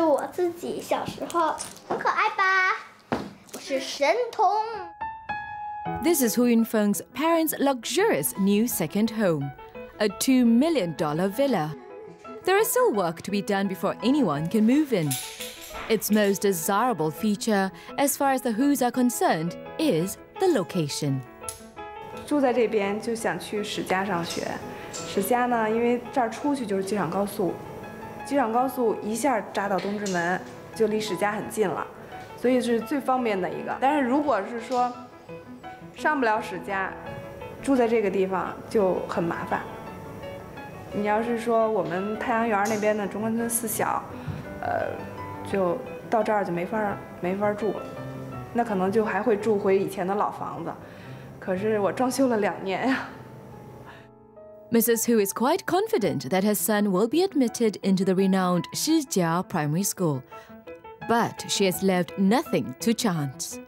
是我自己小时候，很可爱吧？我是神童。This is Hu Yunfeng's parents' luxurious new second home, a $2 million villa. There is still work to be done before anyone can move in. Its most desirable feature, as far as the Hus are concerned, is the location. 住在这边就想去史家上学。史家呢，因为这儿出去就是机场高速，机场高速一下扎到东直门，就离史家很近了，所以是最方便的一个。但是如果是说上不了史家，住在这个地方就很麻烦。你要是说我们太阳园那边的中关村4小，就到这儿就没法住了，那可能就还会住回以前的老房子。 可是我装修了2年呀。Mrs. Hu is quite confident that her son will be admitted into the renowned Shijia Primary School, but she has left nothing to chance.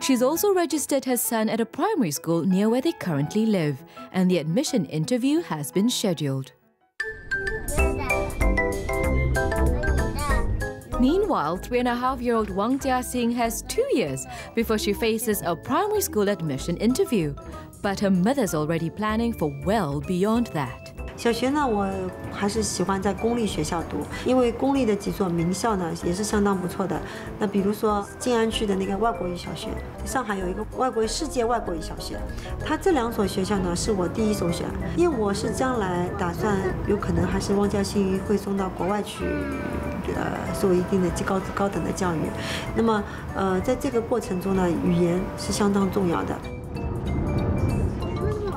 She's also registered her son at a primary school near where they currently live, and the admission interview has been scheduled. Meanwhile, 3.5-year-old Wang Jiaxing has 2 years before she faces a primary school admission interview, but her mother's already planning for well beyond that. 小学呢，我还是喜欢在公立学校读，因为公立的几所名校呢也是相当不错的。那比如说静安区的那个外国语小学，上海有一个世界外国语小学，它这2所学校呢是我第一首选，因为我是将来打算有可能还是汪家欣会送到国外去，受一定的高等的教育。那么在这个过程中呢，语言是相当重要的。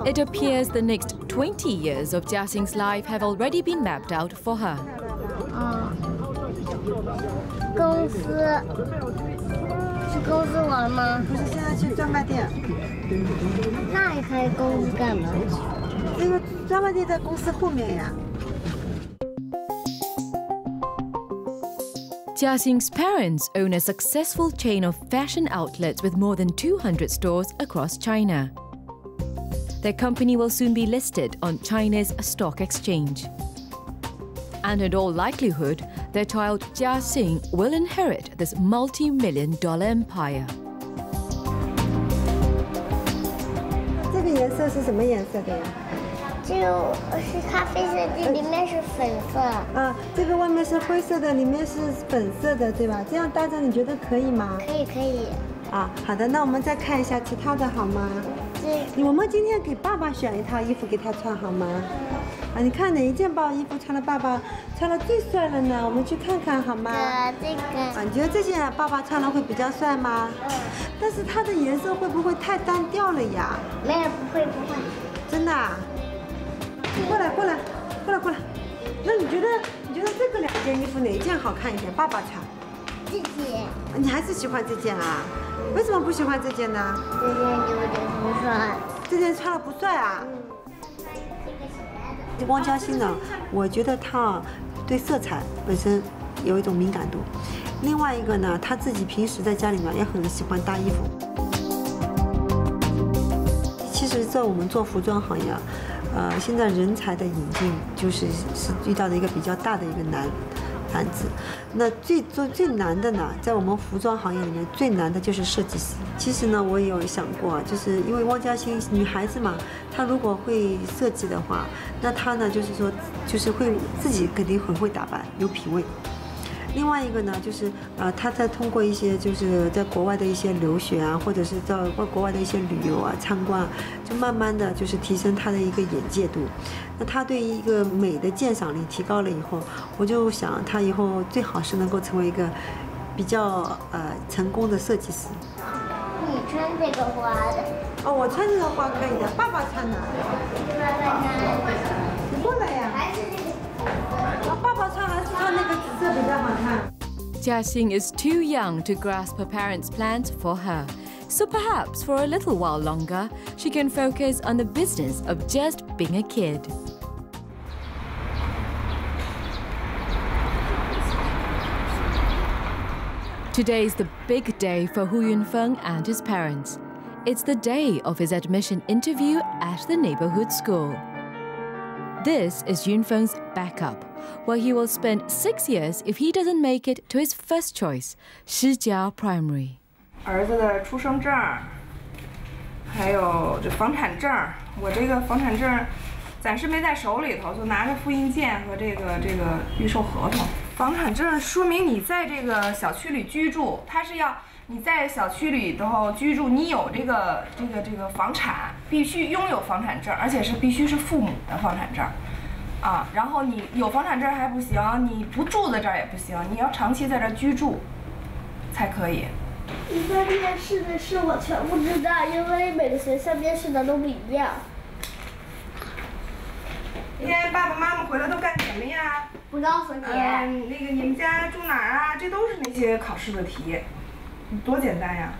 It appears the next 20 years of Jiaxing's life have already been mapped out for her. 公司是公司玩吗？不是，现在去专卖店。那还开公司干嘛？那个专卖店在公司后面呀。Jiaxing's parents own a successful chain of fashion outlets with more than 200 stores across China. Their company will soon be listed on China's stock exchange. And in all likelihood, their child Jiaxing will inherit this multi-million-dollar empire. 这个颜色是什么颜色的呀？就是咖啡色的，里面是粉色。啊，这个外面是灰色的，里面是粉色的，对吧？这样搭着你觉得可以吗？可以，可以。啊，好的，那我们再看一下其他的好吗？ 我们今天给爸爸选一套衣服给他穿好吗？啊，你看哪一件衣服穿了爸爸穿了最帅了呢？我们去看看好吗？这个。啊，你觉得这件爸爸穿了会比较帅吗？嗯。但是它的颜色会不会太单调了呀？没有，不会不会。真的？过来。那你觉得这个2件衣服哪一件好看一点？爸爸穿。这件。你还是喜欢这件啊？ 为什么不喜欢这件呢？这件有点不帅。这件穿了不帅啊？嗯。汪家欣呢？我觉得她对色彩本身有一种敏感度，另外一个呢，她自己平时在家里面也很喜欢搭衣服。其实，在我们做服装行业，现在人才的引进就是遇到的一个比较大的一个难子，那最难的呢，在我们服装行业里面最难的就是设计师。其实呢，我也有想过，就是因为汪家欣女孩子嘛，她如果会设计的话，那她呢就是会自己肯定很会打扮，有品味。另外一个呢，就是她在通过一些就是在国外的一些留学啊，或者是在国外的一些旅游啊、参观，就慢慢的就是提升她的一个眼界度。 那他对一个美的鉴赏力提高了以后，我就想他以后最好是能够成为一个比较成功的设计师。你穿这个花的？哦，我穿这个花可以的。爸爸穿的。爸爸穿。你过来呀。还是那个。爸爸穿还是穿那个紫色比较好看。Jiaxing is too young to grasp her parents' plans for her. So perhaps for a little while longer, she can focus on the business of just being a kid. Today is the big day for Hu Yunfeng and his parents. It's the day of his admission interview at the neighborhood school. This is Yunfeng's backup, where he will spend 6 years if he doesn't make it to his first choice, Shijia Primary. 儿子的出生证，还有这房产证，我这个房产证暂时没在手里头，就拿着复印件和这个预售合同。房产证说明你在这个小区里居住，它是要你在小区里头居住，你有这个房产，必须拥有房产证，而且是必须是父母的房产证。 啊，然后你有房产证还不行，你不住在这儿也不行，你要长期在这儿居住，才可以。你在面试的事我全不知道，因为每个学校面试的都不一样。今天爸爸妈妈回来都干什么呀？不告诉你。那个你们家住哪儿啊？这都是那些考试的题，多简单呀。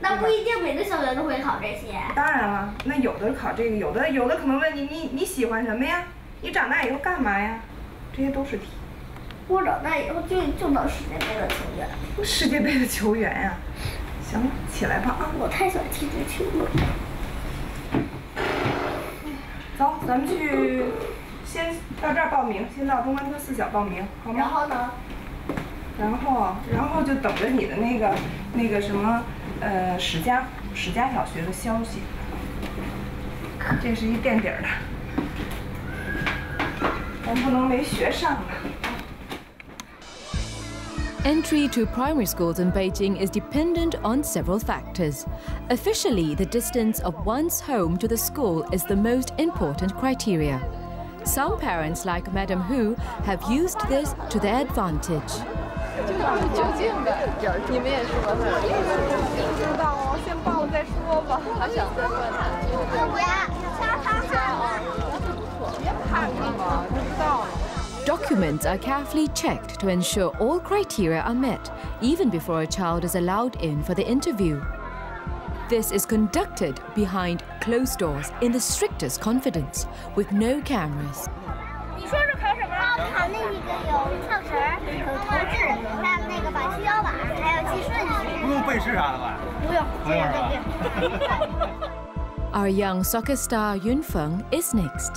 那不一定每个小学都会考这些。当然了，那有的考这个，有的可能问你喜欢什么呀？ 你长大以后干嘛呀？这些都是题。我长大以后就当世界杯的球员。世界杯的球员呀、啊，行了，起来吧啊！我太喜欢踢足球了。走，咱们去，先到这儿报名，先到中关村四小报名，好吗？然后呢？然后就等着你的那个什么，史家小学的消息。这是一垫底的。 Entry to primary schools in Beijing is dependent on several factors. Officially, the distance of one's home to the school is the most important criteria. Some parents, like Madam Hu, have used this to their advantage. Documents are carefully checked to ensure all criteria are met, even before a child is allowed in for the interview. This is conducted behind closed doors in the strictest confidence, with no cameras. Our young soccer star Yunfeng is next.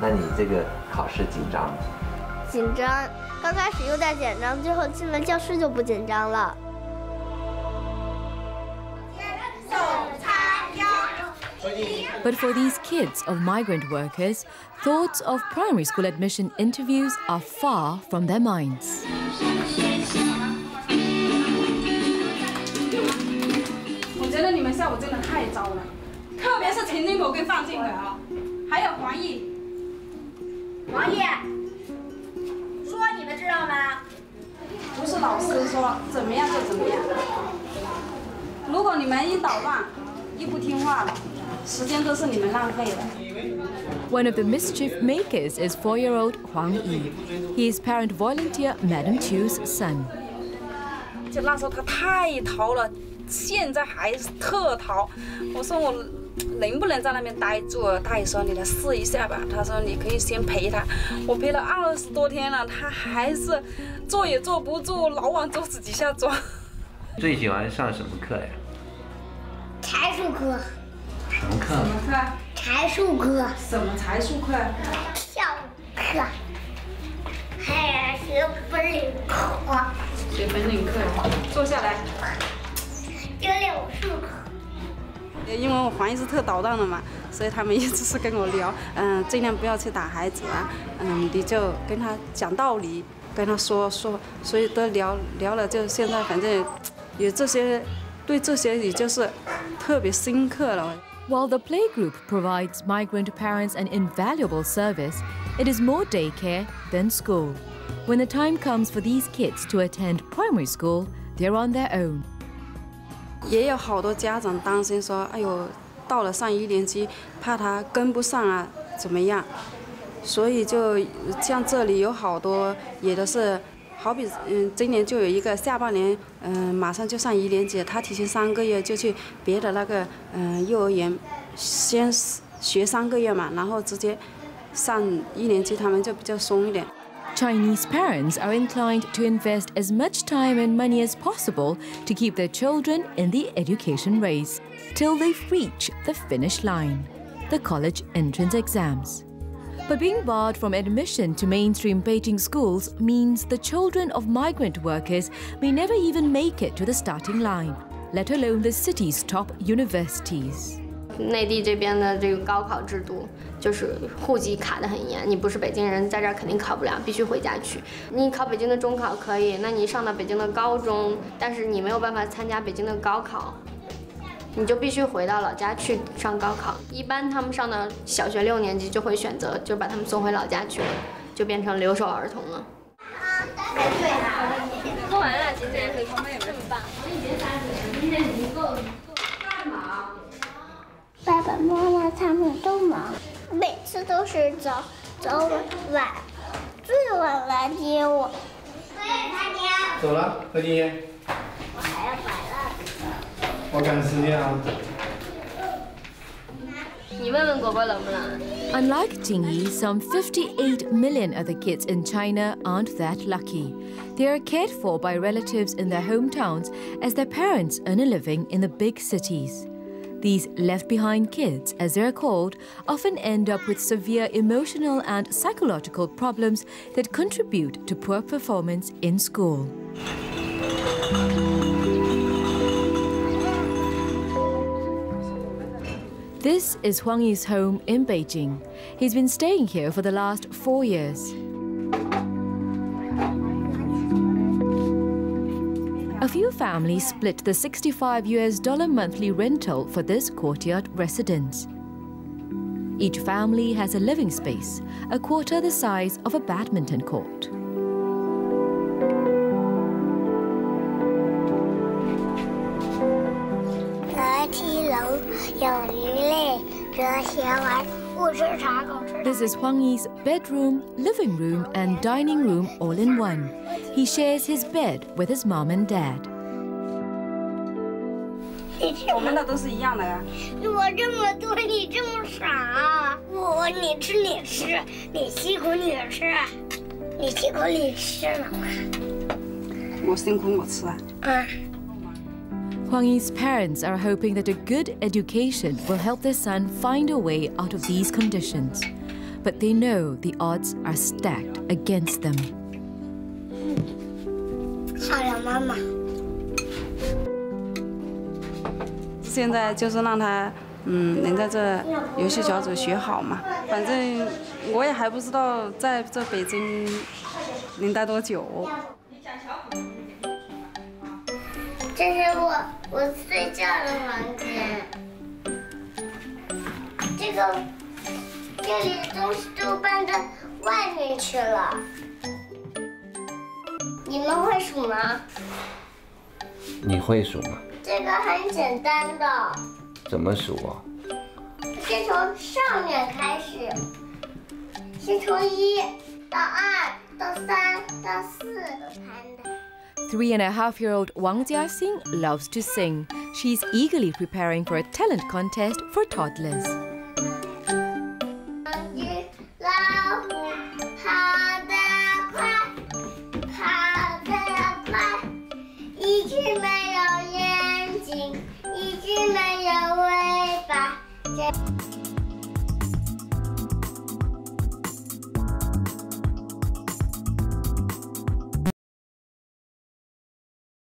那你这个考试紧张吗？紧张，刚开始有点紧张，最后进了教室就不紧张了。But for these kids of migrant workers, thoughts of primary school admission interviews are far from their minds. Huang Yi， 说你们知道吗？不是老师说怎么样就怎么样。如果你们一捣乱，一不听话了，时间都是你们浪费的。One of the mischief makers is 4-year-old Huang Yi. He is parent volunteer Madam Chu's son. 就那时候他太淘了，现在还是特淘。我说我。 能不能在那边待住？大爷说你来试一下吧。他说你可以先陪他，我陪了20多天了，他还是坐也坐不住，老往桌子底下钻。最喜欢上什么课呀？才术课。什么课？什么课？才术课。什么才术课？跳舞课，还有学本领课。学本领课，坐下来。有柳树课。 因为我黄医师特捣蛋的嘛，所以他们一直是跟我聊，尽量不要去打孩子啊，你就跟他讲道理，跟他说，所以都聊了，就现在反正有这些，对这些也就是特别深刻了。While the playgroup provides migrant parents an invaluable service, it is more daycare than school. When the time comes for these kids to attend primary school, they're on their own. 也有好多家长担心说：“哎呦，到了上1年级，怕他跟不上啊，怎么样？”所以就像这里有好多也都是，好比今年就有一个下半年，马上就上1年级，他提前3个月就去别的那个幼儿园，先学3个月嘛，然后直接上1年级，他们就比较松一点。 Chinese parents are inclined to invest as much time and money as possible to keep their children in the education race till they reach the finish line, the college entrance exams. But being barred from admission to mainstream Beijing schools means the children of migrant workers may never even make it to the starting line, let alone the city's top universities. 内地这边的这个高考制度，就是户籍卡得很严，你不是北京人，在这儿肯定考不了，必须回家去。你考北京的中考可以，那你上到北京的高中，但是你没有办法参加北京的高考，你就必须回到老家去上高考。一般他们上到小学6年级就会选择，就把他们送回老家去了，就变成留守儿童了。啊，对了，喝完了，姐姐可以喝妹妹，这么棒，我已经30年，今天已经够。 爸爸妈妈他们都忙，每次都是早晚最晚来接我。走了，何晶晶。我还要玩了。我赶时间啊。你问问果果冷不冷？ Unlike Jingyi, some 58 million other kids in China aren't that lucky. They are cared for by relatives in their hometowns as their parents earn a living in the big cities. These left-behind kids, as they're called, often end up with severe emotional and psychological problems that contribute to poor performance in school. This is Huang Yi's home in Beijing. He's been staying here for the last 4 years. A few families split the $65 monthly rental for this courtyard residence. Each family has a living space, a quarter the size of a badminton court. This is Huang Yi's bedroom, living room and dining room all in one. He shares his bed with his mom and dad. Huang Yi's parents are hoping that a good education will help their son find a way out of these conditions. But they know the odds are stacked against them.你会数吗？这个很简单的。怎么数啊？先从上面开始，先从1到2到3到4。3.5-year-old Wang Jiaxing loves to sing. She's eagerly preparing for a talent contest for toddlers.